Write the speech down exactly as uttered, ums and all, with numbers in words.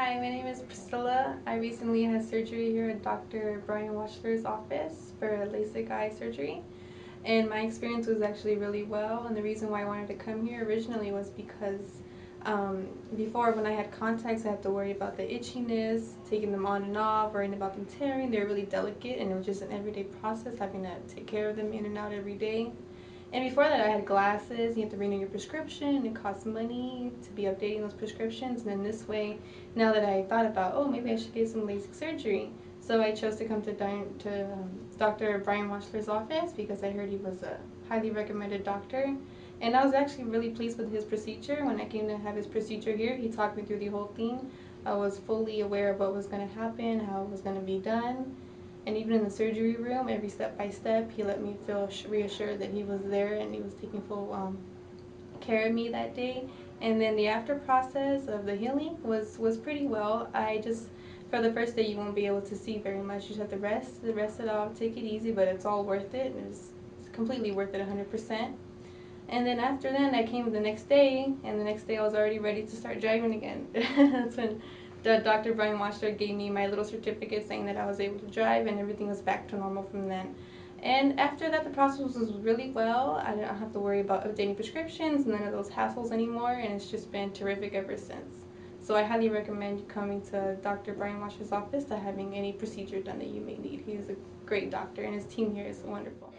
Hi, my name is Priscilla. I recently had surgery here at Doctor Brian Boxer Wachler's office for LASIK eye surgery, and my experience was actually really well. And the reason why I wanted to come here originally was because um, before, when I had contacts, I had to worry about the itchiness, taking them on and off, worrying about them tearing. They're really delicate, and it was just an everyday process, having to take care of them in and out every day. And before that, I had glasses. You have to renew your prescription, and it costs money to be updating those prescriptions. And then this way, now that I thought about, oh, maybe I should get some LASIK surgery, so I chose to come to, to um, Doctor Brian Boxer's office because I heard he was a highly recommended doctor. And I was actually really pleased with his procedure. When I came to have his procedure here, he talked me through the whole thing. I was fully aware of what was going to happen, how it was going to be done. And even in the surgery room, every step by step, he let me feel reassured that he was there and he was taking full um, care of me that day. And then the after process of the healing was, was pretty well. I just, for the first day, you won't be able to see very much. You just have to rest, the rest it off, take it easy, but it's all worth it. And it's completely worth it, one hundred percent. And then after that, I came the next day, and the next day I was already ready to start driving again. That's when the Doctor Brian Boxer gave me my little certificate saying that I was able to drive, and everything was back to normal from then. And after that, the process was really well. I didn't have to worry about updating prescriptions, none of those hassles anymore, and it's just been terrific ever since. So I highly recommend you coming to Doctor Brian Boxer's office to having any procedure done that you may need. He's a great doctor, and his team here is wonderful.